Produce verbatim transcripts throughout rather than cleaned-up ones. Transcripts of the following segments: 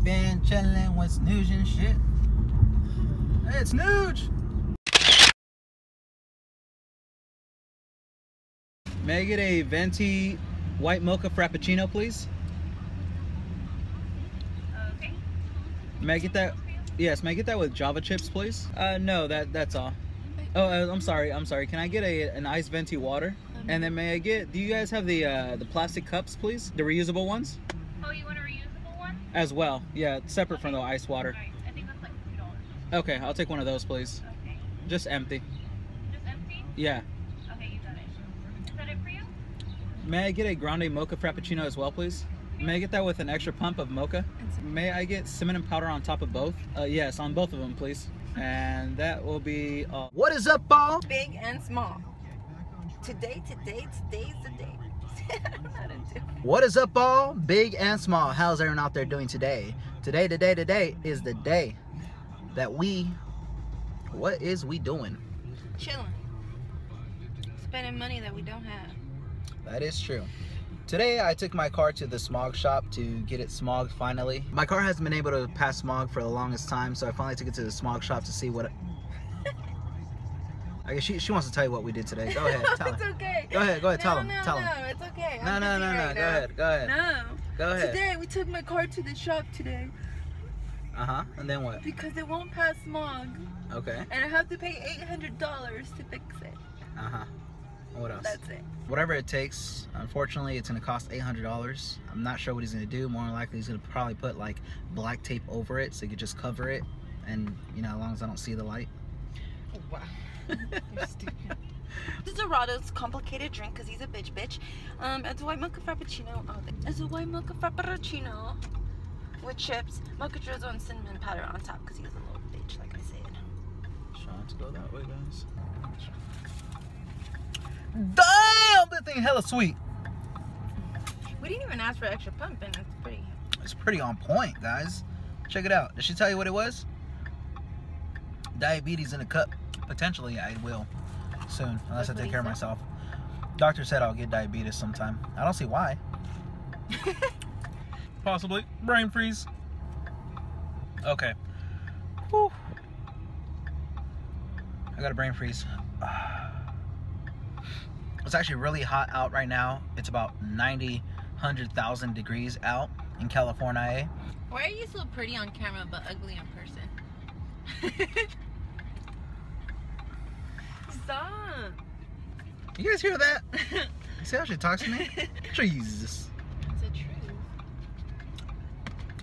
I've been chilling with Nuge and shit. Hey, it's Nuge! May I get a venti white mocha frappuccino, please? Okay. May I get that? Yes, may I get that with Java chips, please? Uh, no, that that's all. Oh, I'm sorry, I'm sorry. Can I get a an iced venti water? And then may I get, do you guys have the uh, the plastic cups, please? The reusable ones? Oh, you want a reusable one? As well, yeah, separate okay. from the iced water. Right. I think that's like two dollars. Okay, I'll take one of those, please. Okay. Just empty. Just empty? Yeah. Okay, you got it. Is that it for you? May I get a grande mocha frappuccino as well, please? May I get that with an extra pump of mocha? May I get cinnamon powder on top of both? Uh, yes, on both of them, please. And that will be all. What is up, all? Big and small. Today, today, today's the day. I don't know how to do. What is up, all? Big and small. How's everyone out there doing today? Today, today, today is the day that we... What is we doing? Chilling. Spending money that we don't have. That is true. Today I took my car to the smog shop to get it smogged finally. My car hasn't been able to pass smog for the longest time, so I finally took it to the smog shop to see what I, I guess she, she wants to tell you what we did today. Go ahead, tell it's her. It's okay. Go ahead, go ahead, no, tell them. No, tell no, them. It's okay. I'm no, no, no, no, right go now. ahead, go ahead. No. Go ahead. Today we took my car to the shop today. Uh-huh, and then what? Because it won't pass smog. Okay. And I have to pay eight hundred dollars to fix it. Uh-huh. What else? That's it. Whatever it takes. Unfortunately, it's going to cost eight hundred dollars. I'm not sure what he's going to do. More than likely, he's going to probably put like black tape over it so you could just cover it. And, you know, as long as I don't see the light. Oh, wow. You're stupid. This is Dorado's complicated drink because he's a bitch, bitch. Um, it's a white mocha frappuccino. Oh, it's a white mocha frappuccino with chips, mocha drizzle, and cinnamon powder on top because he's a little bitch, like I said. Shots go that way, guys. Damn, that thing hella sweet. We didn't even ask for extra pump and it's pretty it's pretty on point, guys. Check it out. Did she tell you what it was? Diabetes in a cup. Potentially I will soon, unless That's I take care said. of myself. Doctor said I'll get diabetes sometime. I don't see why. Possibly brain freeze. Okay. Whew. I got a brain freeze. It's actually really hot out right now. It's about ninety, one hundred thousand degrees out in California. Why are you so pretty on camera but ugly in person? Stop. You guys hear that? You see how she talks to me? Jesus. It's the truth.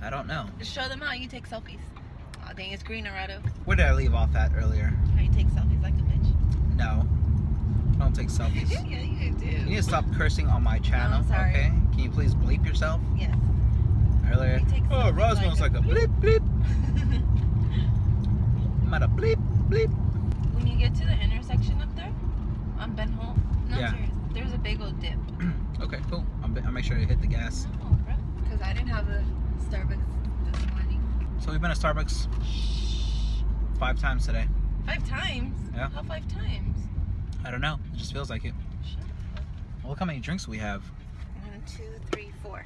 I don't know. Just show them how you take selfies. Aw, oh, dang, it's green, Dorado. Where did I leave off at earlier? How you take selfies like a bitch. No. I don't take selfies. Yeah, you do. You need to stop cursing on my channel, no, okay? Can you please bleep yourself? Yes. Earlier. Oh, Roswell's like, like a bleep, bleep. bleep. I'm at a bleep, bleep. When you get to the intersection up there, on Ben Holt, no, yeah. serious, there's a big old dip. Okay, cool. I'll, be, I'll make sure to hit the gas. Oh, bro. Because I didn't have a Starbucks this morning. So we've been at Starbucks Shh. five times today. Five times? Yeah. How five times? I don't know. It just feels like it. Well, look how many drinks we have. One, two, three, four.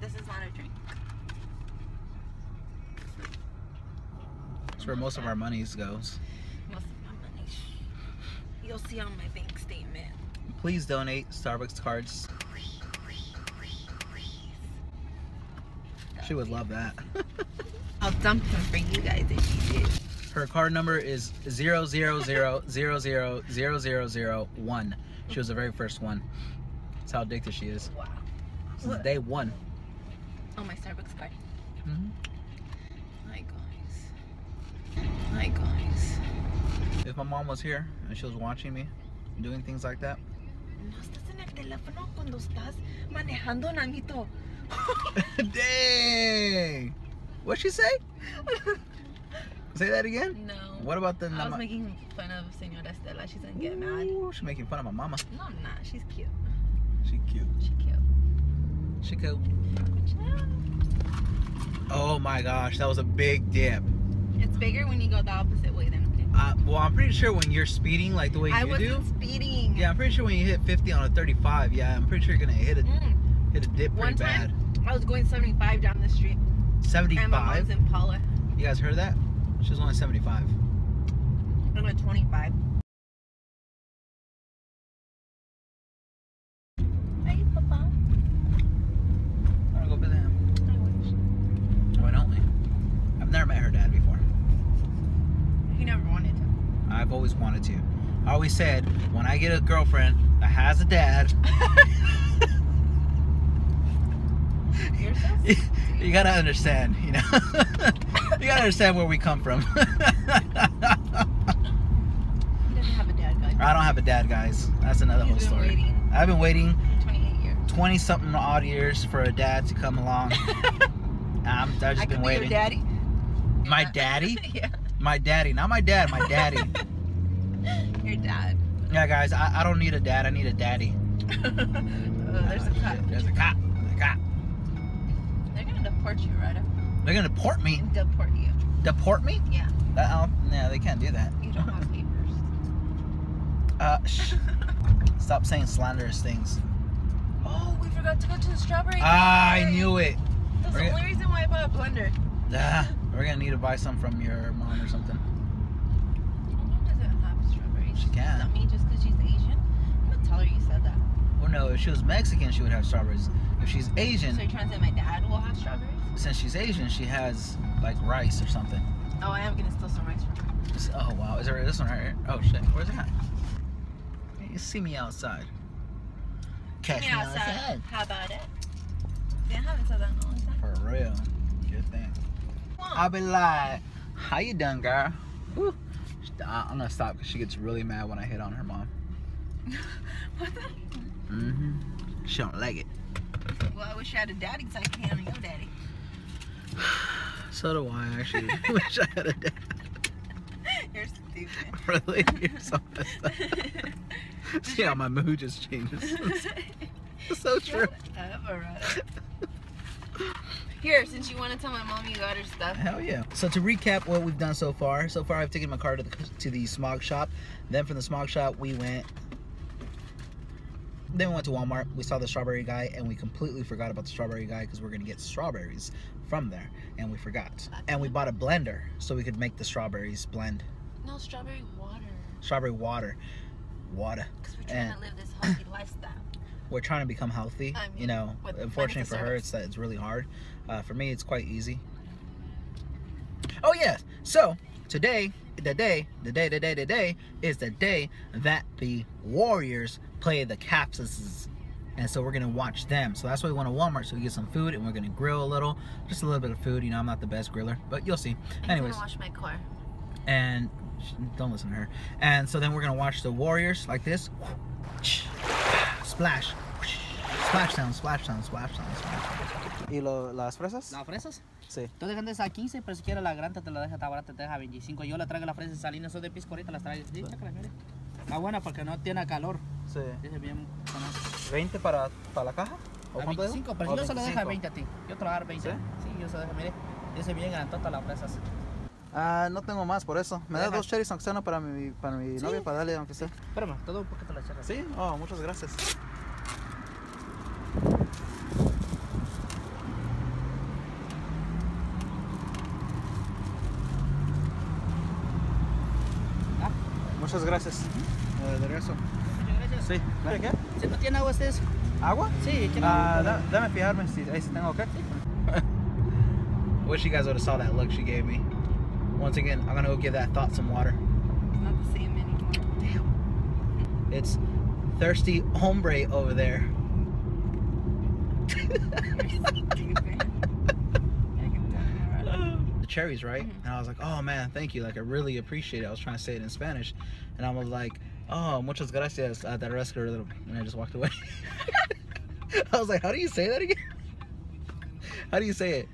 This is not a drink. That's where most of our monies goes. Most of my money. You'll see on my bank statement. Please donate Starbucks cards. Please, please, please. She would love that. I'll dump them for you guys if you did. Her card number is zero zero zero zero zero zero zero zero one. She was the very first one. That's how addicted she is. Wow. Since day one. Oh, my Starbucks card. Mm-hmm. My guys. My guys. If my mom was here and she was watching me doing things like that. No estás en el teléfono cuando estás manejando, nanito. Dang. What'd she say? Say that again? No. What about the... I was making fun of Senora Estela. She's gonna get mad. Ooh, she's making fun of my mama. No, I'm not. She's cute. She cute. She cute. She cute. Oh my gosh, that was a big dip. It's bigger when you go the opposite way than okay? Uh, well, I'm pretty sure when you're speeding like the way I you do. I wasn't speeding. Yeah, I'm pretty sure when you hit fifty on a thirty-five, yeah, I'm pretty sure you're gonna hit a, mm. hit a dip pretty One time, bad. I was going seventy-five down the street. seventy-five. And my mom's Impala. You guys heard of that? She was only seventy-five. I'm at twenty-five. Hey, Papa. I want to go visit him. I wish. Why don't we? I've never met her dad before. You never wanted to. I've always wanted to. I always said, when I get a girlfriend that has a dad, You're so you, you gotta understand, you know. You gotta understand where we come from. He doesn't have a dad, guys. I don't have a dad, guys. That's another He's whole story. Waiting. I've been waiting twenty-eight years, twenty something odd years for a dad to come along. I'm, I've just I been waiting. Your daddy. My yeah. daddy? Yeah. My daddy, not my dad, my daddy. Your dad. Yeah, guys, I, I don't need a dad, I need a daddy. Oh, there's a cop. There's a cop. There's a cop. They're gonna deport you, right? They're gonna deport me? Deport you. Deport me? Yeah. Uh-oh. No, they can't do that. You don't have papers. Uh, shh. Stop saying slanderous things. Oh, we forgot to go to the strawberry. Ah, I knew it. That's the only reason why I bought a blender. Ah. We're gonna need to buy some from your mom or something. My mom doesn't have strawberries. She can. Not me, just because she's Asian. I'm gonna tell her you said that. Well, no, if she was Mexican, she would have strawberries. If she's Asian. So you're trying to say my dad will have strawberries? Since she's Asian, she has like rice or something. Oh, I am gonna steal some rice from her. Oh wow, is there this one right here? Oh shit, where's it at? You see me outside. Catch me outside. outside. How about it? See, I haven't said that in a long time. For real, good thing. I'll be like, how you done, girl? Woo. I'm gonna stop because she gets really mad when I hit on her mom. What the? Mm-hmm. She don't like it. Well, I wish I had a daddy because I can hit on your daddy. So do I, actually. I wish I had a dad. You're stupid. Really? You're so messed up. See how my mood just changes. It's so true. Here, since you want to tell my mom you got her stuff. Hell yeah. So to recap what we've done so far. So far I've taken my car to the, to the smog shop. Then from the smog shop we went. Then we went to Walmart. We saw the strawberry guy and we completely forgot about the strawberry guy because we're going to get strawberries from there. And we forgot. And we bought a blender so we could make the strawberries blend. No, strawberry water. Strawberry water. Water. Because we're trying and to live this healthy lifestyle. We're trying to become healthy, I mean, you know. Unfortunately for her, it's that it's really hard. Uh, for me, it's quite easy. Oh yes. So today, the day, the day, the day, the day is the day that the Warriors play the Capsuses, and so we're gonna watch them. So that's why we went to Walmart so we get some food, and we're gonna grill a little, just a little bit of food. You know, I'm not the best griller, but you'll see. Anyways, I'm gonna wash my car. And don't listen to her. And so then we're gonna watch the Warriors like this. Splash. Splash sound, splash sound, splash sound, splash sound. ¿Y lo, las fresas? ¿Las fresas? Sí. Tú dejan de esa quince, pero si quieres la granta te la deja, está barata, te deja veinticinco. Yo la traigo las fresas salinas, son de pisco ahorita, las traigo. Sí, chácalas, mire. Está buena porque no tiene calor. Sí. Dice bien. ¿veinte para, para la caja? ¿O a cuánto veinticinco, dejo? Pero si yo se la deja veinte a ti. Yo te la dejo veinte. Sí, sí yo se la dejo, mire. Dice bien grantota las fresas. Ah, no tengo más por eso. Me da dos cherries aunque sea, no para mi, para mi ¿sí? novia, para darle aunque sea. Espérame, todo un poquito la cherry. Sí, oh, muchas gracias. ¿Ah? Muchas gracias. Uh, de regreso. Muchas gracias. Sí. ¿Para qué? ¿Si no tiene agua ustedes? ¿Agua? Sí. Ah, uh, da, dame fijarme si ahí si tengo, ¿ok? I wish you guys would have saw that look she gave me. Once again, I'm gonna go give that thought some water. It's not the same anymore. Damn. It's thirsty hombre over there. The cherries, right? Mm-hmm. And I was like, oh man, thank you. Like, I really appreciate it. I was trying to say it in Spanish. And I was like, oh, muchas gracias. Uh, and I just walked away. I was like, how do you say that again? How do you say it?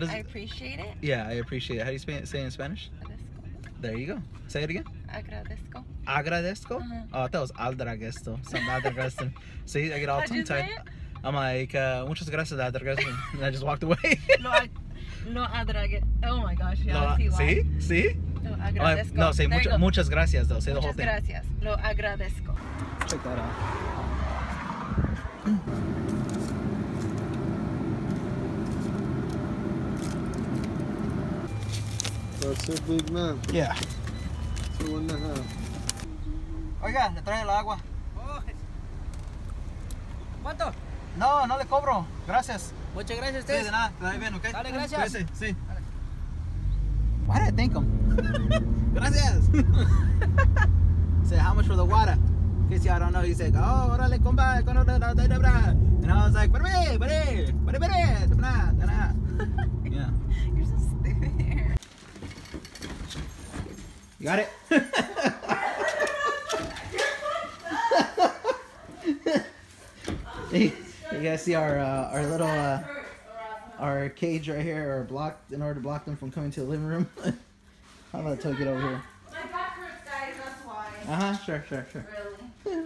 Does, I appreciate it. Yeah, I appreciate it. How do you say it in Spanish? Agradezco. There you go. Say it again. Agradezco. Agradezco? Uh-huh. Oh, I thought it was aldragesto. Some aldragesto. See, I get all tongue-tied. I'm like, uh, muchas gracias, aldragesto. And I just walked away. No, no aldragesto. Oh my gosh. Yeah, no, see? See? No, agradezco. No, say much, muchas gracias, though. Say muchas the whole thing. Muchas gracias. Lo agradezco. Check that out. That's a big man. Yeah. Two and a half. Oiga, le traje el agua. ¿Cuánto? No, no le cobro. Gracias. Muchas gracias a ustedes. Sí, de nada. Te da bien, ¿ok? Dale, gracias. Sí, sí. Why did I thank him? Gracias. Say how much for the water? In case y'all don't know, he said, oh, orale, compa, con and I was like, bere, bere, bere, bere, tabra, tabra. Yeah. You're so stupid. You got it? You guys see our uh, our little uh, our cage right here, or block in order to block them from coming to the living room. How about I took it over here? My back hurts, guys. That's why. Uh huh. Sure, sure, sure. Really?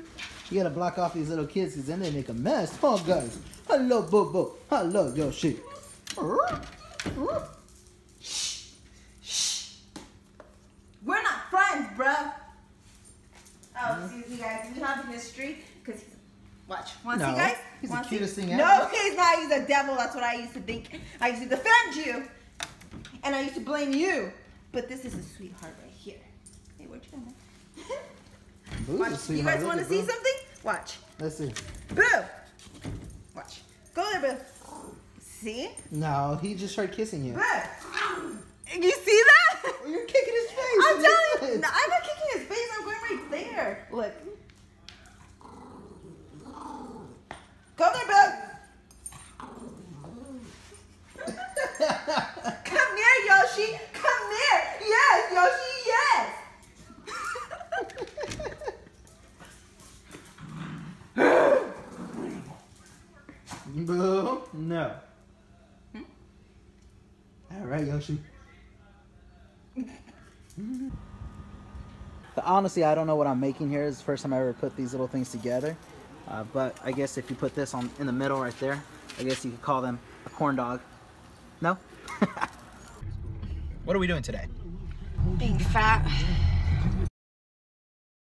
You gotta block off these little kids because then they make a mess. Oh, guys. Hello, Boo Boo. Hello, Yoshi. We're not friends, bruh. Oh, excuse me, guys. We have a mystery because he's. Watch. Want to no, see, guys? He's Want the cutest see? thing ever. No, he's not. He's a devil. That's what I used to think. I used to defend you. And I used to blame you. But this is a sweetheart right here. Hey, what you doing, man? Watch. You guys want to see Boo. something? Watch. Let's see. Boo! Watch. Go there, Boo. See? No, he just started kissing you. Boo! You see that? You're kicking his face. I'm telling you. No, I'm not kicking his face. I'm going right there. Look. Go there, Boo! Come here, Yoshi! Come here! Yes, Yoshi, yes! Boo, no. Hmm? Alright, Yoshi. Honestly, I don't know what I'm making here. It's the first time I ever put these little things together. Uh, but I guess if you put this on in the middle right there, I guess you could call them a corn dog. No? What are we doing today? Being fat.